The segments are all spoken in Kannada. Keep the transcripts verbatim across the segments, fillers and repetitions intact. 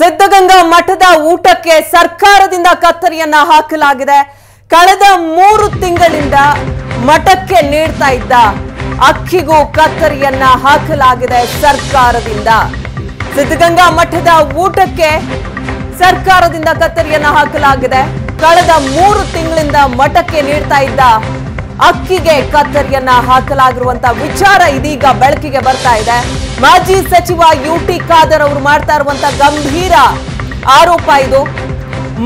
ಸಿದ್ಧಗಂಗಾ ಮಠದ ಊಟಕ್ಕೆ ಸರ್ಕಾರದಿಂದ ಕತ್ತರಿಯನ್ನ ಹಾಕಲಾಗಿದೆ. ಕಳೆದ ಮೂರು ತಿಂಗಳಿಂದ ಮಠಕ್ಕೆ ನೀಡ್ತಾ ಇದ್ದ ಅಕ್ಕಿಗೂ ಕತ್ತರಿಯನ್ನ ಹಾಕಲಾಗಿದೆ ಸರ್ಕಾರದಿಂದ. ಸಿದ್ಧಗಂಗಾ ಮಠದ ಊಟಕ್ಕೆ ಸರ್ಕಾರದಿಂದ ಕತ್ತರಿಯನ್ನ ಹಾಕಲಾಗಿದೆ. ಕಳೆದ ಮೂರು ತಿಂಗಳಿಂದ ಮಠಕ್ಕೆ ನೀಡ್ತಾ ಇದ್ದ ಅಕ್ಕಿಗೆ ಕತ್ತರಿಯನ್ನ ಹಾಕಲಾಗಿರುವಂತಹ ವಿಚಾರ ಇದೀಗ ಬೆಳಕಿಗೆ ಬರ್ತಾ ಇದೆ. ಮಾಜಿ ಸಚಿವ ಯು ಟಿ ಖಾದರ್ ಅವರು ಮಾಡ್ತಾ ಇರುವಂತಹ ಗಂಭೀರ ಆರೋಪ ಇದು.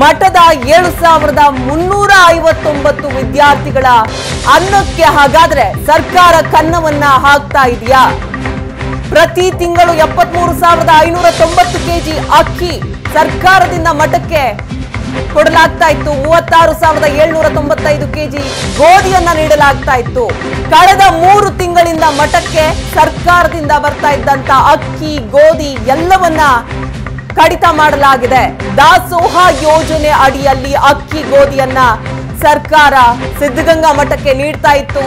ಮಠದ ಏಳು ಸಾವಿರದ ಮುನ್ನೂರ ಐವತ್ತೊಂಬತ್ತು ವಿದ್ಯಾರ್ಥಿಗಳ ಅನ್ನಕ್ಕೆ ಹಾಗಾದ್ರೆ ಸರ್ಕಾರ ಕನ್ನವನ್ನ ಹಾಕ್ತಾ ಇದೆಯಾ? ಪ್ರತಿ ತಿಂಗಳು ಎಪ್ಪತ್ಮೂರು ಸಾವಿರದ ಐನೂರ ತೊಂಬತ್ತು ಕೆಜಿ ಅಕ್ಕಿ ಸರ್ಕಾರದಿಂದ ಮಠಕ್ಕೆ ಕೊಡಲಾಗ್ತಾ ಇತ್ತು. ಮೂವತ್ತಾರು ಸಾವಿರದ ಏಳ್ನೂರ ತೊಂಬತ್ತೈದು ಕೆಜಿ ಗೋಧಿಯನ್ನ ನೀಡಲಾಗ್ತಾ ಇತ್ತು. ಕಳೆದ ಮೂರು ತಿಂಗಳಿಂದ ಮಠಕ್ಕೆ ಸರ್ಕಾರದಿಂದ ಬರ್ತಾ ಇದ್ದಂತ ಅಕ್ಕಿ, ಗೋಧಿ ಎಲ್ಲವನ್ನ ಕಡಿತ ಮಾಡಲಾಗಿದೆ. ದಾಸೋಹ ಯೋಜನೆ ಅಡಿಯಲ್ಲಿ ಅಕ್ಕಿ, ಗೋಧಿಯನ್ನ ಸರ್ಕಾರ ಸಿದ್ಧಗಂಗಾ ಮಠಕ್ಕೆ ನೀಡ್ತಾ ಇತ್ತು.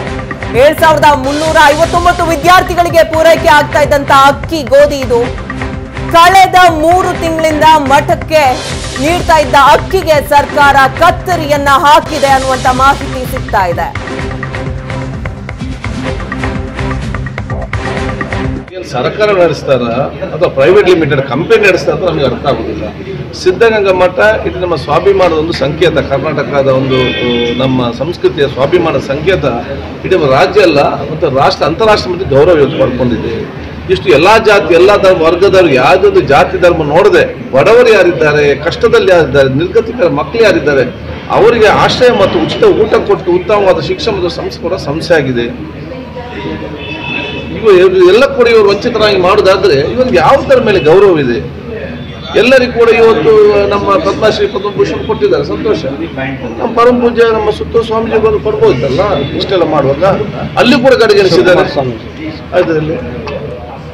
ಏಳ್ ಸಾವಿರದ ಮುನ್ನೂರ ಐವತ್ತೊಂಬತ್ತು ವಿದ್ಯಾರ್ಥಿಗಳಿಗೆ ಪೂರೈಕೆ ಆಗ್ತಾ ಇದ್ದಂತ ಅಕ್ಕಿ, ಗೋಧಿ ಇದು ಕಳೆದ ಮೂರು ತಿಂಗಳಿಂದ ಮಠಕ್ಕೆ ನೀಡ್ತಾ ಇದ್ದ ಅಕ್ಕಿಗೆ ಸರ್ಕಾರ ಕತ್ತರಿಯನ್ನ ಹಾಕಿದೆ ಅನ್ನುವಂತ ಮಾಹಿತಿ ಸಿಗ್ತಾ ಇದೆ. ಸರ್ಕಾರ ನಡೆಸ್ತಾರ ಅಥವಾ ಪ್ರೈವೇಟ್ ಲಿಮಿಟೆಡ್ ಕಂಪನಿ ನಡೆಸ್ತಾ ಅಂತ ನಮಗೆ ಅರ್ಥ ಆಗುದಿಲ್ಲ. ಸಿದ್ಧಗಂಗಾ ಮಠ ಇದು ನಮ್ಮ ಸ್ವಾಭಿಮಾನದ ಒಂದು ಸಂಕೇತ, ಕರ್ನಾಟಕದ ಒಂದು ನಮ್ಮ ಸಂಸ್ಕೃತಿಯ ಸ್ವಾಭಿಮಾನ ಸಂಕೇತ. ಇದು ರಾಜ್ಯ ಅಲ್ಲ ಮತ್ತು ರಾಷ್ಟ್ರ, ಅಂತಾರಾಷ್ಟ್ರ ಮತ್ತು ಗೌರವ ಪಡ್ಕೊಂಡಿದೆ. ಇಷ್ಟು ಎಲ್ಲ ಜಾತಿ, ಎಲ್ಲ ಧರ್ಮ ವರ್ಗದವರು, ಯಾವುದೊಂದು ಜಾತಿ ಧರ್ಮ ನೋಡದೆ ಬಡವರು ಯಾರಿದ್ದಾರೆ, ಕಷ್ಟದಲ್ಲಿ ಯಾರಿದ್ದಾರೆ, ನಿರ್ಗತಿಕರ ಮಕ್ಕಳು ಯಾರಿದ್ದಾರೆ, ಅವರಿಗೆ ಆಶ್ರಯ ಮತ್ತು ಉಚಿತ ಊಟ ಕೊಟ್ಟು ಉತ್ತಮವಾದ ಶಿಕ್ಷಣ ಮತ್ತು ಸಂಸ್ಕಾರ ಸಂಸ್ಥೆ ಆಗಿದೆ. ಇವರು ಎಲ್ಲ ಕೂಡ ಇವರು ವಂಚಿತರಾಗಿ ಮಾಡೋದಾದ್ರೆ ಇವರಿಗೆ ಯಾವುದರ ಮೇಲೆ ಗೌರವ ಇದೆ? ಎಲ್ಲರಿಗೂ ಕೂಡ ಇವತ್ತು ನಮ್ಮ ಪದ್ಮಶ್ರೀ, ಪದ್ಮಭೂಷಣ ಕೊಟ್ಟಿದ್ದಾರೆ, ಸಂತೋಷ. ನಮ್ಮ ಪರಮ ಪೂಜೆ ನಮ್ಮ ಸುತ್ತೂ ಸ್ವಾಮೀಜಿಗಳು ಕೊಡ್ಬೋದಿತ್ತಲ್ಲ? ಇಷ್ಟೆಲ್ಲ ಮಾಡುವಾಗ ಅಲ್ಲಿ ಕೂಡ ಕಡೆಗಣಿಸಿದ್ದಾರೆ ಅದರಲ್ಲಿ.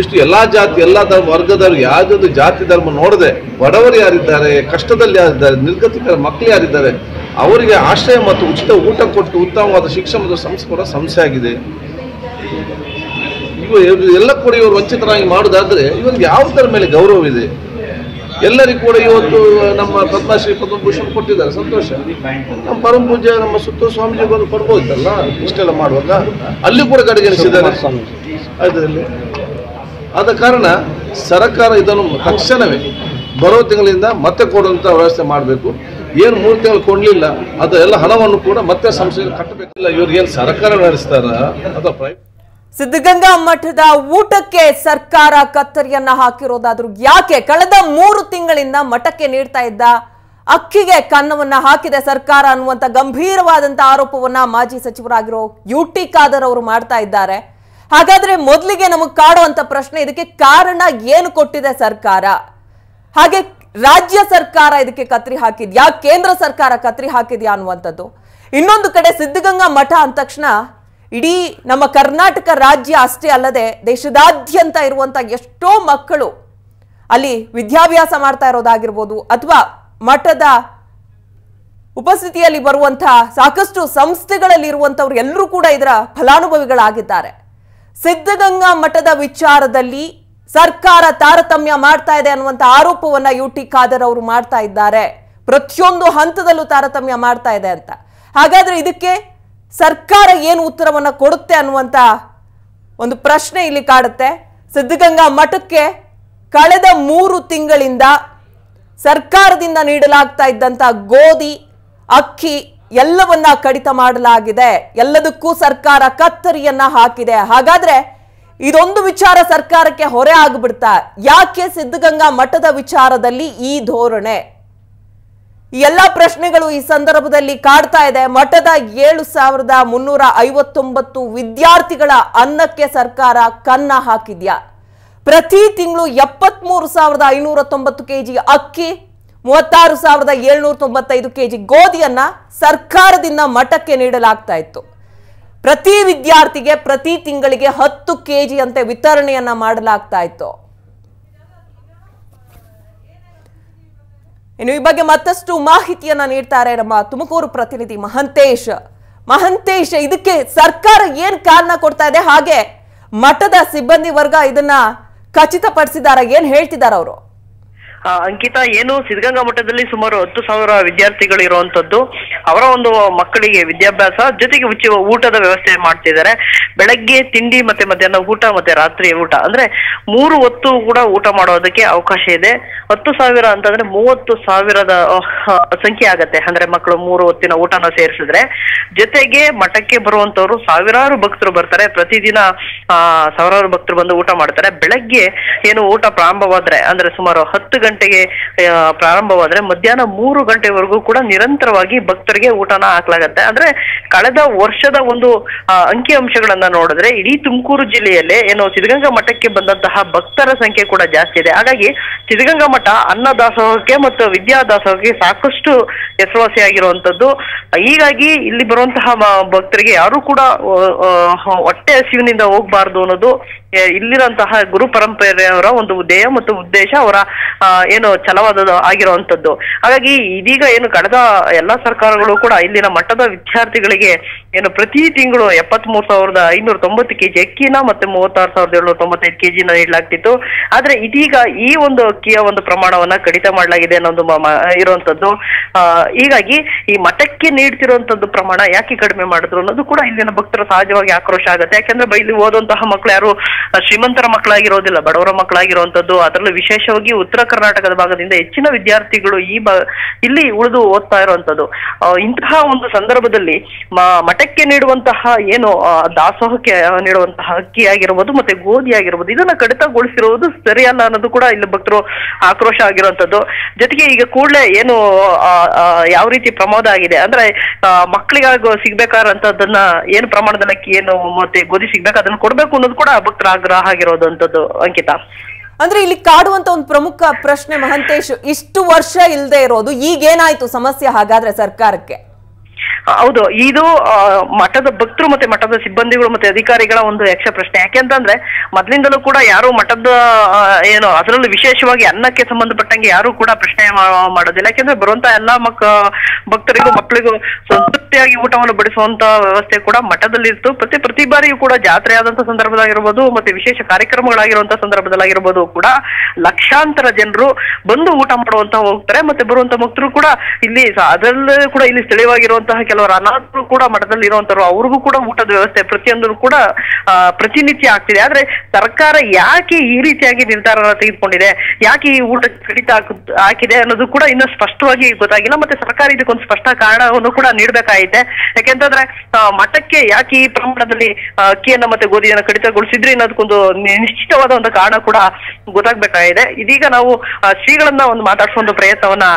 ಇಷ್ಟು ಎಲ್ಲ ಜಾತಿ, ಎಲ್ಲ ಧರ್ಮ ವರ್ಗದವರು, ಯಾವುದೊಂದು ಜಾತಿ ಧರ್ಮ ನೋಡದೆ ಬಡವರು ಯಾರಿದ್ದಾರೆ, ಕಷ್ಟದಲ್ಲಿ ಯಾರಿದ್ದಾರೆ, ನಿರ್ಗತಿಕರ ಮಕ್ಕಳು ಯಾರಿದ್ದಾರೆ, ಅವರಿಗೆ ಆಶ್ರಯ ಮತ್ತು ಉಚಿತ ಊಟ ಕೊಟ್ಟು ಉತ್ತಮವಾದ ಶಿಕ್ಷಣ ಮತ್ತು ಸಂಸ್ಕಾರ ಸಂಸ್ಥೆ ಆಗಿದೆ. ಇವರು ಎಲ್ಲ ಕೂಡ ಇವರು ವಂಚಿತರಾಗಿ ಮಾಡೋದಾದ್ರೆ ಇವರಿಗೆ ಯಾವುದರ ಮೇಲೆ ಗೌರವ ಇದೆ? ಎಲ್ಲರಿಗೂ ಕೂಡ ಇವತ್ತು ನಮ್ಮ ಪದ್ಮಶ್ರೀ, ಪದ್ಮಭೂಷಣ ಕೊಟ್ಟಿದ್ದಾರೆ, ಸಂತೋಷ. ನಮ್ಮ ಪರಮ ಪೂಜೆ ನಮ್ಮ ಸುತ್ತೂ ಸ್ವಾಮೀಜಿಗಳು ಕೊಡ್ಬೋದಿತ್ತಲ್ಲ? ಇಷ್ಟೆಲ್ಲ ಮಾಡುವಾಗ ಅಲ್ಲಿ ಕೂಡ ಕಡೆಗಣಿಸಿದ್ದಾರೆ ಅದರಲ್ಲಿ. ಆದ ಕಾರಣ ಸರ್ಕಾರ ಇದನ್ನು ತಕ್ಷಣವೇ ಬರೋ ತಿಂಗಳಿಂದ ಮತ್ತೆ ಕೊಡುವಂಥ ವ್ಯವಸ್ಥೆ ಮಾಡಬೇಕು. ಏನು ಮೂರು ತಿಂಗಳು ಕೊಡಲಿಲ್ಲ, ಅದೆಲ್ಲ ಹಣವನ್ನು ಕೂಡ ಮತ್ತೆ ಸಂಸ್ಥೆಗೆ ಕಟ್ಟಬೇಕಿಲ್ಲ. ಇವ್ರಿಗೇನು ಸರ್ಕಾರ ನಡೆಸ್ತಾರ ಅಥವಾ ಪ್ರೈವೇಟ್? ಸಿದ್ಧಗಂಗಾ ಮಠದ ಊಟಕ್ಕೆ ಸರ್ಕಾರ ಕತ್ತರಿಯನ್ನ ಹಾಕಿರೋದಾದ್ರೂ ಯಾಕೆ? ಕಳೆದ ಮೂರು ತಿಂಗಳಿಂದ ಮಠಕ್ಕೆ ನೀಡ್ತಾ ಇದ್ದ ಅಕ್ಕಿಗೆ ಕನ್ನವನ್ನ ಹಾಕಿದೆ ಸರ್ಕಾರ ಅನ್ನುವಂಥ ಗಂಭೀರವಾದಂಥ ಆರೋಪವನ್ನ ಮಾಜಿ ಸಚಿವರಾಗಿರೋ ಯು ಟಿ ಖಾದರ್ ಅವರು ಮಾಡ್ತಾ ಇದ್ದಾರೆ. ಹಾಗಾದ್ರೆ ಮೊದಲಿಗೆ ನಮಗೆ ಕಾಡುವಂತ ಪ್ರಶ್ನೆ, ಇದಕ್ಕೆ ಕಾರಣ ಏನು ಕೊಟ್ಟಿದೆ ಸರ್ಕಾರ? ಹಾಗೆ ರಾಜ್ಯ ಸರ್ಕಾರ ಇದಕ್ಕೆ ಕತ್ರಿ ಹಾಕಿದ್ಯಾ, ಕೇಂದ್ರ ಸರ್ಕಾರ ಕತ್ರಿ ಹಾಕಿದ್ಯಾ ಅನ್ನುವಂಥದ್ದು. ಇನ್ನೊಂದು ಕಡೆ ಸಿದ್ಧಗಂಗಾ ಮಠ ಅಂದ ತಕ್ಷಣ ಇಡೀ ನಮ್ಮ ಕರ್ನಾಟಕ ರಾಜ್ಯ ಅಷ್ಟೇ ಅಲ್ಲದೆ ದೇಶದಾದ್ಯಂತ ಇರುವಂತ ಎಷ್ಟೋ ಮಕ್ಕಳು ಅಲ್ಲಿ ವಿದ್ಯಾಭ್ಯಾಸ ಮಾಡ್ತಾ ಇರೋದಾಗಿರ್ಬೋದು, ಅಥವಾ ಮಠದ ಉಪಸ್ಥಿತಿಯಲ್ಲಿ ಬರುವಂತಹ ಸಾಕಷ್ಟು ಸಂಸ್ಥೆಗಳಲ್ಲಿ ಇರುವಂತವ್ರು ಎಲ್ಲರೂ ಕೂಡ ಇದರ ಫಲಾನುಭವಿಗಳಾಗಿದ್ದಾರೆ. ಸಿದ್ಧಗಂಗಾ ಮಠದ ವಿಚಾರದಲ್ಲಿ ಸರ್ಕಾರ ತಾರತಮ್ಯ ಮಾಡ್ತಾ ಇದೆ ಅನ್ನುವಂಥ ಆರೋಪವನ್ನ ಯು ಟಿ ಖಾದರ್ ಅವರು ಮಾಡ್ತಾ ಇದ್ದಾರೆ. ಪ್ರತಿಯೊಂದು ಹಂತದಲ್ಲೂ ತಾರತಮ್ಯ ಮಾಡ್ತಾ ಇದೆ ಅಂತ. ಹಾಗಾದ್ರೆ ಇದಕ್ಕೆ ಸರ್ಕಾರ ಏನು ಉತ್ತರವನ್ನ ಕೊಡುತ್ತೆ ಅನ್ನುವಂಥ ಒಂದು ಪ್ರಶ್ನೆ ಇಲ್ಲಿ ಕಾಡುತ್ತೆ. ಸಿದ್ಧಗಂಗಾ ಮಠಕ್ಕೆ ಕಳೆದ ಮೂರು ತಿಂಗಳಿಂದ ಸರ್ಕಾರದಿಂದ ನೀಡಲಾಗ್ತಾ ಇದ್ದಂಥ ಗೋಧಿ, ಅಕ್ಕಿ ಎಲ್ಲವನ್ನ ಕಡಿತ ಮಾಡಲಾಗಿದೆ. ಎಲ್ಲದಕ್ಕೂ ಸರ್ಕಾರ ಕತ್ತರಿಯನ್ನ ಹಾಕಿದೆ. ಹಾಗಾದ್ರೆ ಇದೊಂದು ವಿಚಾರ ಸರ್ಕಾರಕ್ಕೆ ಹೊರೆ ಆಗ್ಬಿಡ್ತಾ, ಯಾಕೆ ಸಿದ್ಧಗಂಗಾ ಮಠದ ವಿಚಾರದಲ್ಲಿ ಈ ಧೋರಣೆ? ಈ ಎಲ್ಲ ಪ್ರಶ್ನೆಗಳು ಈ ಸಂದರ್ಭದಲ್ಲಿ ಕಾಡ್ತಾ ಇದೆ. ಮಠದ ಏಳು ಸಾವಿರದ ಮುನ್ನೂರ ಐವತ್ತೊಂಬತ್ತು ವಿದ್ಯಾರ್ಥಿಗಳ ಅನ್ನಕ್ಕೆ ಸರ್ಕಾರ ಕನ್ನ ಹಾಕಿದ್ಯಾ? ಪ್ರತಿ ತಿಂಗಳು ಎಪ್ಪತ್ಮೂರು ಸಾವಿರದ ಐನೂರ ತೊಂಬತ್ತು ಕೆಜಿ ಅಕ್ಕಿ, ಮೂವತ್ತಾರು ಸಾವಿರದ ಏಳುನೂರ ತೊಂಬತ್ತೈದು ಕೆಜಿ ಗೋಧಿಯನ್ನ ಸರ್ಕಾರದಿಂದ ಮಠಕ್ಕೆ ನೀಡಲಾಗ್ತಾ ಇತ್ತು. ಪ್ರತಿ ವಿದ್ಯಾರ್ಥಿಗೆ ಪ್ರತಿ ತಿಂಗಳಿಗೆ ಹತ್ತು ಕೆಜಿ ಅಂತೆ ವಿತರಣೆಯನ್ನ ಮಾಡಲಾಗ್ತಾ ಇತ್ತು. ಇನ್ನು ಈ ಬಗ್ಗೆ ಮತ್ತಷ್ಟು ಮಾಹಿತಿಯನ್ನ ನೀಡ್ತಾರೆ ನಮ್ಮ ತುಮಕೂರು ಪ್ರತಿನಿಧಿ ಮಹಂತೇಶ್. ಮಹಂತೇಶ್, ಇದಕ್ಕೆ ಸರ್ಕಾರ ಏನ್ ಕಾರಣ ಕೊಡ್ತಾ ಇದೆ, ಹಾಗೆ ಮಠದ ಸಿಬ್ಬಂದಿ ವರ್ಗ ಇದನ್ನ ಖಚಿತಪಡಿಸಿದಾರ, ಏನ್ ಹೇಳ್ತಿದಾರ ಅವರು? ಅಂಕಿತಾ, ಏನು ಸಿದ್ಧಗಂಗಾ ಮಠದಲ್ಲಿ ಸುಮಾರು ಹತ್ತು ಸಾವಿರ ವಿದ್ಯಾರ್ಥಿಗಳು ಇರುವಂತದ್ದು. ಅವರ ಒಂದು ಮಕ್ಕಳಿಗೆ ವಿದ್ಯಾಭ್ಯಾಸ ಜೊತೆಗೆ ಉಚ್ಚ ಊಟದ ವ್ಯವಸ್ಥೆ ಮಾಡ್ತಿದ್ದಾರೆ. ಬೆಳಗ್ಗೆ ತಿಂಡಿ ಮತ್ತೆ ಮಧ್ಯಾಹ್ನ ಊಟ ಮತ್ತೆ ರಾತ್ರಿ ಊಟ ಅಂದ್ರೆ ಮೂರು ಹೊತ್ತು ಕೂಡ ಊಟ ಮಾಡೋದಕ್ಕೆ ಅವಕಾಶ ಇದೆ. ಹತ್ತು ಸಾವಿರ ಅಂತಂದ್ರೆ ಮೂವತ್ತು ಸಾವಿರದ ಸಂಖ್ಯೆ ಆಗತ್ತೆ. ಅಂದ್ರೆ ಮಕ್ಕಳು ಮೂರು ಹೊತ್ತಿನ ಊಟನ ಸೇರಿಸಿದ್ರೆ ಜೊತೆಗೆ ಮಠಕ್ಕೆ ಬರುವಂತವ್ರು ಸಾವಿರಾರು ಭಕ್ತರು ಬರ್ತಾರೆ. ಪ್ರತಿದಿನ ಆ ಸಾವಿರಾರು ಭಕ್ತರು ಬಂದು ಊಟ ಮಾಡ್ತಾರೆ. ಬೆಳಗ್ಗೆ ಏನು ಊಟ ಪ್ರಾರಂಭವಾದ್ರೆ ಅಂದ್ರೆ ಸುಮಾರು ಹತ್ತು ಗಂಟೆ ಗಂಟೆಗೆ ಪ್ರಾರಂಭವಾದ್ರೆ ಮಧ್ಯಾಹ್ನ ಮೂರು ಗಂಟೆವರೆಗೂ ಕೂಡ ನಿರಂತರವಾಗಿ ಭಕ್ತರಿಗೆ ಊಟನ ಹಾಕ್ಲಾಗತ್ತೆ. ಅಂದ್ರೆ ಕಳೆದ ವರ್ಷದ ಒಂದು ಅಂಕಿ ಅಂಶಗಳನ್ನ ನೋಡಿದ್ರೆ ಇಡೀ ತುಮಕೂರು ಜಿಲ್ಲೆಯಲ್ಲೇ ಏನು ಸಿದ್ಧಗಂಗಾ ಮಠಕ್ಕೆ ಬಂದಂತಹ ಭಕ್ತರ ಸಂಖ್ಯೆ ಕೂಡ ಜಾಸ್ತಿ ಇದೆ. ಹಾಗಾಗಿ ಸಿದ್ಧಗಂಗಾ ಮಠ ಅನ್ನ ದಾಸೋಹಕ್ಕೆ ಮತ್ತು ವಿದ್ಯಾ ದಾಸೋಹಕ್ಕೆ ಸಾಕಷ್ಟು ಹೆಸರುವಾಸಿಯಾಗಿರುವಂತದ್ದು. ಹೀಗಾಗಿ ಇಲ್ಲಿ ಬರುವಂತಹ ಭಕ್ತರಿಗೆ ಯಾರು ಕೂಡ ಹೊಟ್ಟೆ ಹಸಿವಿನಿಂದ ಹೋಗ್ಬಾರ್ದು ಅನ್ನೋದು ಇಲ್ಲಿರಂತಹ ಗುರು ಪರಂಪರೆಯವರ ಒಂದು ಧ್ಯೇಯ ಮತ್ತು ಉದ್ದೇಶ, ಅವರ ಏನು ಛಲವಾದ ಆಗಿರುವಂತದ್ದು. ಹಾಗಾಗಿ ಇದೀಗ ಏನು ಕಳೆದ ಎಲ್ಲಾ ಸರ್ಕಾರಗಳು ಕೂಡ ಇಲ್ಲಿನ ಮಠದ ವಿದ್ಯಾರ್ಥಿಗಳಿಗೆ ಏನು ಪ್ರತಿ ತಿಂಗಳು ಎಪ್ಪತ್ತ್ ಮೂರ್ ಸಾವಿರದ ಐನೂರ ತೊಂಬತ್ತು ಕೆಜಿ ಅಕ್ಕಿನ ಮತ್ತೆ ಮೂವತ್ತಾರು ಸಾವಿರದ ಏಳ್ನೂರ ತೊಂಬತ್ತೈದು ಕೆಜಿನ ನೀಡಲಾಗ್ತಿತ್ತು. ಆದ್ರೆ ಇದೀಗ ಈ ಒಂದು ಅಕ್ಕಿಯ ಒಂದು ಪ್ರಮಾಣವನ್ನ ಕಡಿತ ಮಾಡಲಾಗಿದೆ ಅನ್ನೋದು ಇರುವಂತದ್ದು. ಆ ಹೀಗಾಗಿ ಈ ಮಠಕ್ಕೆ ನೀಡ್ತಿರುವಂತದ್ದು ಪ್ರಮಾಣ ಯಾಕೆ ಕಡಿಮೆ ಮಾಡಿದ್ರು ಅನ್ನೋದು ಕೂಡ ಇಲ್ಲಿನ ಭಕ್ತರು ಸಹಜವಾಗಿ ಆಕ್ರೋಶ ಆಗುತ್ತೆ. ಯಾಕೆಂದ್ರೆ ಇಲ್ಲಿ ಓದುವಂತಹ ಮಕ್ಕಳು ಯಾರು ಶ್ರೀಮಂತರ ಮಕ್ಕಳಾಗಿರೋದಿಲ್ಲ, ಬಡವರ ಮಕ್ಕಳಾಗಿರುವಂತದ್ದು. ಅದರಲ್ಲೂ ವಿಶೇಷವಾಗಿ ಉತ್ತರ ಕರ್ನಾಟಕದ ಭಾಗದಿಂದ ಹೆಚ್ಚಿನ ವಿದ್ಯಾರ್ಥಿಗಳು ಈ ಬಾ ಇಲ್ಲಿ ಉಳಿದು ಓದ್ತಾ ಇರುವಂತದ್ದು. ಇಂತಹ ಒಂದು ಸಂದರ್ಭದಲ್ಲಿ ಮಠಕ್ಕೆ ನೀಡುವಂತಹ ಏನು ದಾಸೋಹಕ್ಕೆ ನೀಡುವಂತಹ ಅಕ್ಕಿ ಆಗಿರ್ಬೋದು ಮತ್ತೆ ಗೋಧಿ ಆಗಿರ್ಬೋದು ಇದನ್ನ ಕಡಿತಗೊಳಿಸಿರುವುದು ಸರಿಯಲ್ಲ ಅನ್ನೋದು ಕೂಡ ಇಲ್ಲಿ ಭಕ್ತರು ಆಕ್ರೋಶ ಆಗಿರುವಂತದ್ದು. ಜೊತೆಗೆ ಈಗ ಕೂಡಲೇ ಏನು ಯಾವ ರೀತಿ ಪ್ರಮೋದ ಆಗಿದೆ ಅಂದ್ರೆ ಮಕ್ಕಳಿಗಾಗ ಸಿಗ್ಬೇಕಾದಂತದನ್ನ ಏನು ಪ್ರಮಾಣದಲ್ಲಿ ಅಕ್ಕಿ ಏನು ಮತ್ತೆ ಗೋಧಿ ಸಿಗ್ಬೇಕು ಅದನ್ನ ಕೊಡ್ಬೇಕು ಅನ್ನೋದು ಕೂಡ ಭಕ್ತರ ಆಗ್ರಹ ಆಗಿರೋದಂತದ್ದು. ಅಂಕಿತಾ, ಅಂದ್ರೆ ಇಲ್ಲಿ ಕಾಡುವಂತ ಒಂದು ಪ್ರಮುಖ ಪ್ರಶ್ನೆ ಮಹಂತೇಶ್, ಇಷ್ಟು ವರ್ಷ ಇಲ್ಲದೆ ಇರೋದು, ಈಗೇನಾಯ್ತು ಸಮಸ್ಯೆ ಹಾಗಾದ್ರೆ ಸರ್ಕಾರಕ್ಕೆ? ಹೌದು, ಇದು ಮಠದ ಭಕ್ತರು ಮತ್ತೆ ಮಠದ ಸಿಬ್ಬಂದಿಗಳು ಮತ್ತೆ ಅಧಿಕಾರಿಗಳ ಒಂದು ಯಕ್ಷ ಪ್ರಶ್ನೆ. ಯಾಕೆಂತಂದ್ರೆ ಮೊದ್ಲಿಂದಲೂ ಕೂಡ ಯಾರು ಮಠದ ಏನು ಅದರಲ್ಲೂ ವಿಶೇಷವಾಗಿ ಅನ್ನಕ್ಕೆ ಸಂಬಂಧಪಟ್ಟಂಗೆ ಯಾರು ಕೂಡ ಪ್ರಶ್ನೆ ಮಾಡೋದಿಲ್ಲ. ಯಾಕೆಂದ್ರೆ ಬರುವಂತ ಎಲ್ಲಾ ಮಕ್ಕ ಭಕ್ತರಿಗೂ ಮಕ್ಕಳಿಗೂ ಸಂತೃಪ್ತಿಯಾಗಿ ಊಟವನ್ನು ಬಡಿಸುವಂತ ವ್ಯವಸ್ಥೆ ಕೂಡ ಮಠದಲ್ಲಿತ್ತು. ಪ್ರತಿ ಪ್ರತಿ ಬಾರಿಯೂ ಕೂಡ ಜಾತ್ರೆ ಆದಂತ ಸಂದರ್ಭದಾಗಿರ್ಬೋದು ಮತ್ತೆ ವಿಶೇಷ ಕಾರ್ಯಕ್ರಮಗಳಾಗಿರುವಂತಹ ಸಂದರ್ಭದಲ್ಲಾಗಿರ್ಬೋದು ಕೂಡ ಲಕ್ಷಾಂತರ ಜನರು ಬಂದು ಊಟ ಮಾಡುವಂತ ಹೋಗ್ತಾರೆ. ಮತ್ತೆ ಬರುವಂತ ಭಕ್ತರು ಕೂಡ ಇಲ್ಲಿ ಅದರಲ್ಲೂ ಕೂಡ ಇಲ್ಲಿ ಸ್ಥಳೀಯವಾಗಿರುವಂತಹ ಕೆಲವರ ಅನಾಥರು ಕೂಡ ಮಠದಲ್ಲಿ ಇರುವಂತರು ಅವ್ರಿಗೂ ಕೂಡ ಊಟದ ವ್ಯವಸ್ಥೆ ಪ್ರತಿಯೊಂದು ಕೂಡ ಪ್ರತಿನಿತ್ಯ ಆಗ್ತಿದೆ. ಆದ್ರೆ ಸರ್ಕಾರ ಯಾಕೆ ಈ ರೀತಿಯಾಗಿ ನಿರ್ಧಾರ ತೆಗೆದುಕೊಂಡಿದೆ, ಯಾಕೆ ಈ ಊಟ ಕಡಿತ ಹಾಕಿದೆ ಅನ್ನೋದು ಕೂಡ ಇನ್ನೂ ಸ್ಪಷ್ಟವಾಗಿ ಗೊತ್ತಾಗಿಲ್ಲ. ಮತ್ತೆ ಸರ್ಕಾರ ಇದಕ್ಕೊಂದು ಸ್ಪಷ್ಟ ಕಾರಣವನ್ನು ಕೂಡ ನೀಡಬೇಕಾಗಿದೆ. ಯಾಕೆಂತಂದ್ರೆ ಮಠಕ್ಕೆ ಯಾಕೆ ಈ ಪ್ರಮಾಣದಲ್ಲಿ ಅಕ್ಕಿಯನ್ನ ಮತ್ತೆ ಗೋಧಿಯನ್ನು ಕಡಿತಗೊಳಿಸಿದ್ರೆ ಅನ್ನೋದಕ್ಕೊಂದು ನಿಶ್ಚಿತವಾದ ಒಂದು ಕಾರಣ ಕೂಡ ಗೊತ್ತಾಗ್ಬೇಕಾಗಿದೆ. ಇದೀಗ ನಾವು ಶ್ರೀಗಳನ್ನ ಒಂದು ಮಾತಾಡಿಸುವಂತ ಪ್ರಯತ್ನವನ್ನ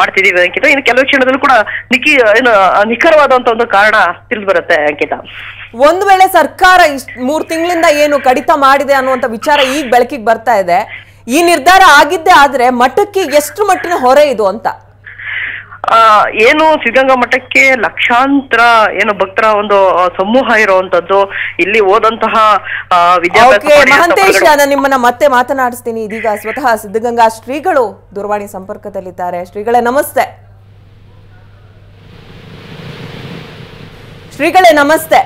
ಮಾಡ್ತಿದೀವಿ ಅಂಕಿತ. ಇನ್ನು ಕೆಲವು ಕ್ಷಣದಲ್ಲಿ ಕೂಡ ನಿಖಿ ಏನು ನಿಖರವಾದಂತ ಒಂದು ಕಾರಣ ತಿಳಿದು ಬರುತ್ತೆ ಅಂಕಿತಾ. ಒಂದ್ ವೇಳೆ ಸರ್ಕಾರ ಮೂರ್ ತಿಂಗಳಿಂದ ಏನು ಕಡಿತ ಮಾಡಿದೆ ಅನ್ನುವಂತ ವಿಚಾರ ಈಗ ಬೆಳಕಿಗೆ ಬರ್ತಾ ಇದೆ, ಈ ನಿರ್ಧಾರ ಆಗಿದ್ದೆ ಆದ್ರೆ ಮಠಕ್ಕೆ ಎಷ್ಟು ಮಟ್ಟಿನ ಹೊರೆ ಇದು ಅಂತ? ಆ ಏನು ಸಿದ್ಧಗಂಗಾ ಮಠಕ್ಕೆ ಲಕ್ಷಾಂತರ ಏನು ಭಕ್ತರ ಒಂದು ಸಮೂಹ ಇರುವಂತದ್ದು, ಇಲ್ಲಿ ಓದಂತಹ ಮಹಂತೇಶ್, ನಾನು ನಿಮ್ಮನ್ನ ಮತ್ತೆ ಮಾತನಾಡಿಸ್ತೀನಿ. ಇದೀಗ ಸ್ವತಃ ಸಿದ್ಧಗಂಗಾ ಶ್ರೀಗಳು ದೂರವಾಣಿ ಸಂಪರ್ಕದಲ್ಲಿದ್ದಾರೆ. ಶ್ರೀಗಳೇ ನಮಸ್ತೆ. ಶ್ರೀಗಳೇ ನಮಸ್ತೆ.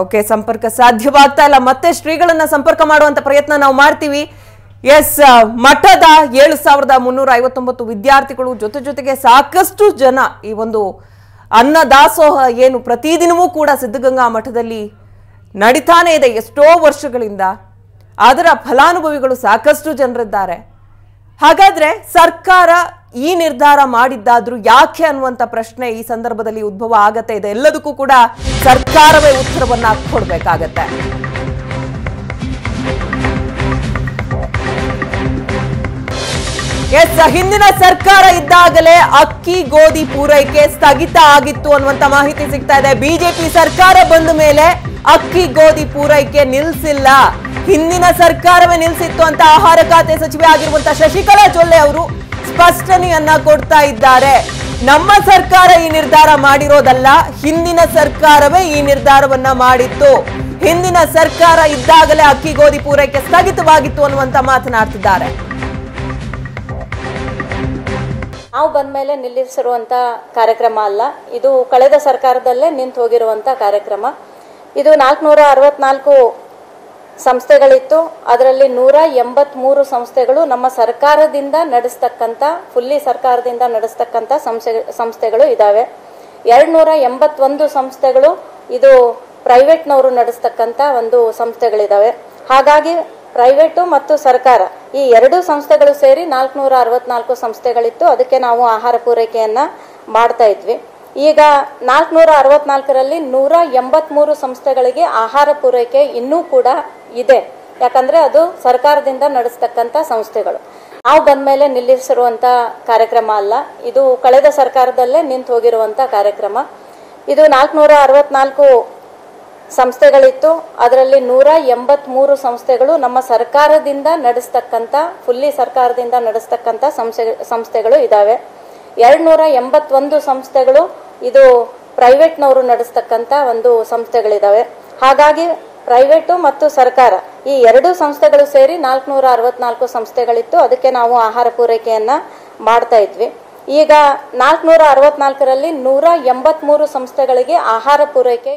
ಓಕೆ, ಸಂಪರ್ಕ ಸಾಧ್ಯವಾಗ್ತಾ ಇಲ್ಲ. ಮತ್ತೆ ಶ್ರೀಗಳನ್ನ ಸಂಪರ್ಕ ಮಾಡುವಂತ ಪ್ರಯತ್ನ ನಾವು ಮಾಡ್ತೀವಿ. ಎಸ್, ಮಠದ ಏಳು ಸಾವಿರದ ಮುನ್ನೂರ ಐವತ್ತೊಂಬತ್ತು ವಿದ್ಯಾರ್ಥಿಗಳು ಜೊತೆ ಜೊತೆಗೆ ಸಾಕಷ್ಟು ಜನ ಈ ಒಂದು ಅನ್ನ ದಾಸೋಹ ಏನು ಪ್ರತಿದಿನವೂ ಕೂಡ ಸಿದ್ಧಗಂಗಾ ಮಠದಲ್ಲಿ ನಡೀತಾನೆ ಇದೆ ಎಷ್ಟೋ ವರ್ಷಗಳಿಂದ, ಅದರ ಫಲಾನುಭವಿಗಳು ಸಾಕಷ್ಟು ಜನರಿದ್ದಾರೆ. ಹಾಗಾದ್ರೆ ಸರ್ಕಾರ ಈ ನಿರ್ಧಾರ ಮಾಡಿದ್ದಾದ್ರೂ ಯಾಕೆ ಅನ್ನುವಂಥ ಪ್ರಶ್ನೆ ಈ ಸಂದರ್ಭದಲ್ಲಿ ಉದ್ಭವ ಆಗತ್ತೆ ಇದೆ. ಎಲ್ಲದಕ್ಕೂ ಕೂಡ ಸರ್ಕಾರವೇ ಉತ್ತರವನ್ನ ಕೊಡ್ಬೇಕಾಗತ್ತೆ. ಎಸ್, ಹಿಂದಿನ ಸರ್ಕಾರ ಇದ್ದಾಗಲೇ ಅಕ್ಕಿ ಗೋಧಿ ಪೂರೈಕೆ ಸ್ಥಗಿತ ಆಗಿತ್ತು ಅನ್ನುವಂಥ ಮಾಹಿತಿ ಸಿಗ್ತಾ ಇದೆ. ಬಿಜೆಪಿ ಸರ್ಕಾರ ಬಂದ ಮೇಲೆ ಅಕ್ಕಿ ಗೋಧಿ ಪೂರೈಕೆ ನಿಲ್ಲಿಸಿಲ್ಲ, ಹಿಂದಿನ ಸರ್ಕಾರವೇ ನಿಲ್ಲಿಸಿತ್ತು ಅಂತ ಆಹಾರ ಖಾತೆ ಸಚಿವೆ ಆಗಿರುವಂತ ಶಶಿಕಲಾ ಜೊಲ್ಲೆ ಅವರು ಸ್ಪಷ್ಟನೆಯನ್ನ ಕೊಡ್ತಾ ಇದ್ದಾರೆ. ನಮ್ಮ ಸರ್ಕಾರ ಈ ನಿರ್ಧಾರ ಮಾಡಿರೋದಲ್ಲ, ಹಿಂದಿನ ಸರ್ಕಾರವೇ ಈ ನಿರ್ಧಾರವನ್ನ ಮಾಡಿತ್ತು, ಹಿಂದಿನ ಸರ್ಕಾರ ಇದ್ದಾಗಲೇ ಅಕ್ಕಿ ಗೋಧಿ ಪೂರೈಕೆ ಸ್ಥಗಿತವಾಗಿತ್ತು ಅನ್ನುವಂತ ಮಾತನಾಡ್ತಿದ್ದಾರೆ. ನಾವು ಬಂದ ಮೇಲೆ ನಿಲ್ಲಿಸಿರುವಂಥ ಕಾರ್ಯಕ್ರಮ ಅಲ್ಲ ಇದು, ಕಳೆದ ಸರ್ಕಾರದಲ್ಲೇ ನಿಂತು ಹೋಗಿರುವಂಥ ಕಾರ್ಯಕ್ರಮ ಇದು. ನಾಲ್ಕುನೂರ ಅರವತ್ನಾಲ್ಕು ಸಂಸ್ಥೆಗಳಿತ್ತು, ಅದರಲ್ಲಿ ನೂರ ಎಂಬತ್ಮೂರು ಸಂಸ್ಥೆಗಳು ನಮ್ಮ ಸರ್ಕಾರದಿಂದ ನಡೆಸ್ತಕ್ಕಂಥ ಫುಲ್ಲಿ ಸರ್ಕಾರದಿಂದ ನಡೆಸ್ತಕ್ಕಂಥ ಸಂಸ್ಥೆ ಸಂಸ್ಥೆಗಳು ಇದ್ದಾವೆ. ಎರಡು ನೂರ ಎಂಬತ್ತೊಂದು ಸಂಸ್ಥೆಗಳು ಇದು ಪ್ರೈವೇಟ್ನವರು ನಡೆಸ್ತಕ್ಕಂಥ ಒಂದು ಸಂಸ್ಥೆಗಳಿದ್ದಾವೆ. ಹಾಗಾಗಿ ಪ್ರೈವೇಟು ಮತ್ತು ಸರ್ಕಾರ ಈ ಎರಡು ಸಂಸ್ಥೆಗಳು ಸೇರಿ ನಾಲ್ಕುನೂರ ಅರವತ್ನಾಲ್ಕು ಸಂಸ್ಥೆಗಳಿತ್ತು, ಅದಕ್ಕೆ ನಾವು ಆಹಾರ ಪೂರೈಕೆಯನ್ನು ಮಾಡ್ತಾ ಇದ್ವಿ. ಈಗ ನಾಲ್ಕುನೂರ ಅರವತ್ನಾಲ್ಕರಲ್ಲಿ ನೂರ ಎಂಬತ್ಮೂರು ಸಂಸ್ಥೆಗಳಿಗೆ ಆಹಾರ ಪೂರೈಕೆ ಇನ್ನೂ ಕೂಡ ಇದೆ, ಯಾಕಂದರೆ ಅದು ಸರ್ಕಾರದಿಂದ ನಡೆಸ್ತಕ್ಕಂಥ ಸಂಸ್ಥೆಗಳು. ನಾವು ಬಂದ ಮೇಲೆ ನಿಲ್ಲಿಸಿರುವಂಥ ಕಾರ್ಯಕ್ರಮ ಅಲ್ಲ ಇದು, ಕಳೆದ ಸರ್ಕಾರದಲ್ಲೇ ನಿಂತು ಹೋಗಿರುವಂಥ ಕಾರ್ಯಕ್ರಮ ಇದು. ನಾಲ್ಕುನೂರ ಅರವತ್ನಾಲ್ಕು ಸಂಸ್ಥೆಗಳಿತ್ತು, ಅದರಲ್ಲಿ ನೂರ ಎಂಬತ್ಮೂರು ಸಂಸ್ಥೆಗಳು ನಮ್ಮ ಸರ್ಕಾರದಿಂದ ನಡೆಸ್ತಕ್ಕಂಥ ಫುಲ್ಲಿ ಸರ್ಕಾರದಿಂದ ನಡೆಸ್ತಕ್ಕಂಥ ಸಂಸ್ಥೆ ಸಂಸ್ಥೆಗಳು ಇದ್ದಾವೆ. ಎರಡು ನೂರ ಎಂಬತ್ತೊಂದು ಸಂಸ್ಥೆಗಳು ಇದು ಪ್ರೈವೇಟ್ನವರು ನಡೆಸ್ತಕ್ಕಂಥ ಒಂದು ಸಂಸ್ಥೆಗಳಿದ್ದಾವೆ. ಹಾಗಾಗಿ ಪ್ರೈವೇಟು ಮತ್ತು ಸರ್ಕಾರ ಈ ಎರಡು ಸಂಸ್ಥೆಗಳು ಸೇರಿ ನಾಲ್ಕುನೂರ ಅರವತ್ನಾಲ್ಕು ಸಂಸ್ಥೆಗಳಿತ್ತು, ಅದಕ್ಕೆ ನಾವು ಆಹಾರ ಪೂರೈಕೆಯನ್ನು ಮಾಡ್ತಾ ಇದ್ವಿ. ಈಗ ನಾಲ್ಕುನೂರ ಅರವತ್ನಾಲ್ಕರಲ್ಲಿ ನೂರ ಎಂಬತ್ಮೂರು ಸಂಸ್ಥೆಗಳಿಗೆ ಆಹಾರ ಪೂರೈಕೆ